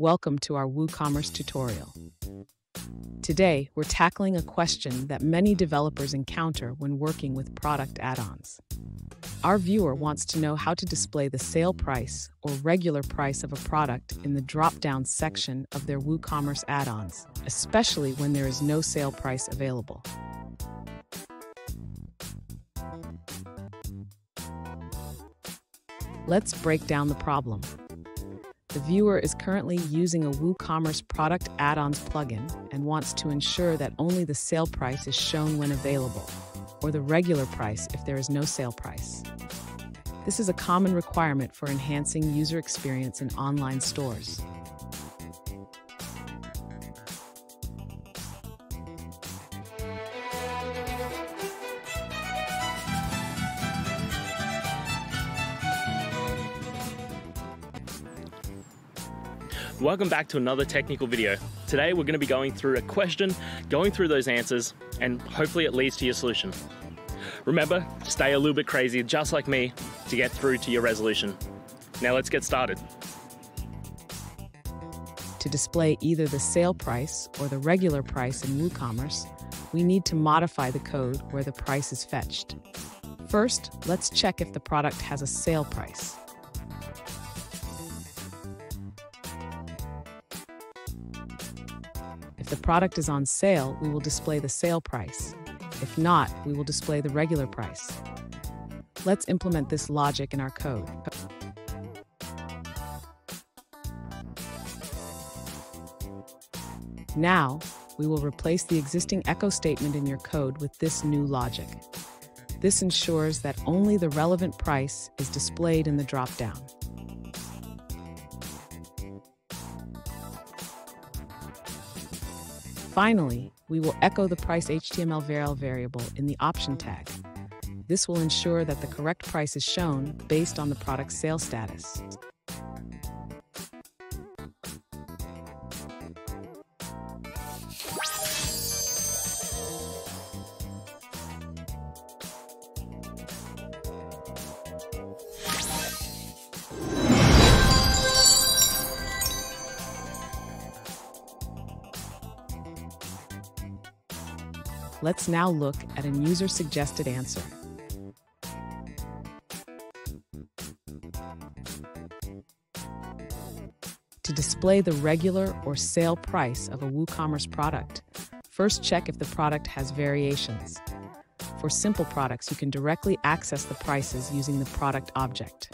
Welcome to our WooCommerce tutorial. Today, we're tackling a question that many developers encounter when working with product add-ons. Our viewer wants to know how to display the sale price or regular price of a product in the drop-down section of their WooCommerce add-ons, especially when there is no sale price available. Let's break down the problem. The viewer is currently using a WooCommerce product add-ons plugin and wants to ensure that only the sale price is shown when available, or the regular price if there is no sale price. This is a common requirement for enhancing user experience in online stores. Welcome back to another technical video. Today we're going to be going through a question, going through those answers, and hopefully it leads to your solution. Remember, stay a little bit crazy, just like me, to get through to your resolution. Now let's get started. To display either the sale price or the regular price in WooCommerce, we need to modify the code where the price is fetched. First, let's check if the product has a sale price. If the product is on sale, we will display the sale price. If not, we will display the regular price. Let's implement this logic in our code. Now, we will replace the existing echo statement in your code with this new logic. This ensures that only the relevant price is displayed in the drop-down. Finally, we will echo the price HTML variable in the option tag. This will ensure that the correct price is shown based on the product's sale status. Let's now look at a user-suggested answer. To display the regular or sale price of a WooCommerce product, first check if the product has variations. For simple products, you can directly access the prices using the product object.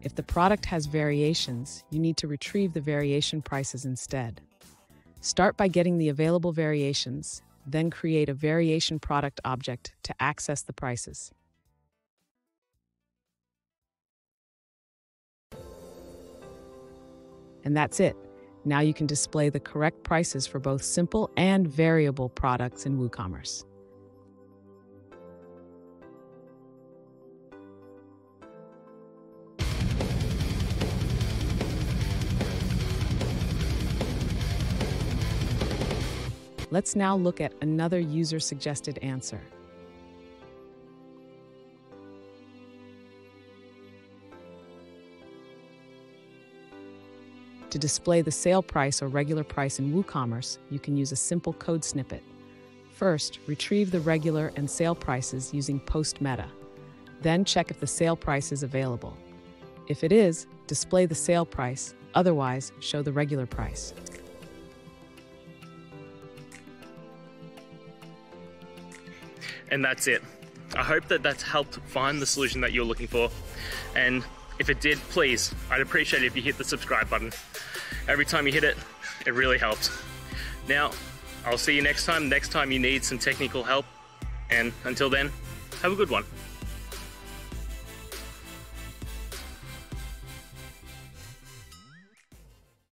If the product has variations, you need to retrieve the variation prices instead. Start by getting the available variations, then create a variation product object to access the prices. And that's it. Now you can display the correct prices for both simple and variable products in WooCommerce. Let's now look at another user-suggested answer. To display the sale price or regular price in WooCommerce, you can use a simple code snippet. First, retrieve the regular and sale prices using post-meta. Then check if the sale price is available. If it is, display the sale price, otherwise show the regular price. And that's it. I hope that that's helped find the solution that you're looking for. And if it did, please, I'd appreciate it if you hit the subscribe button. Every time you hit it, it really helps. Now, I'll see you next time you need some technical help. And until then, have a good one.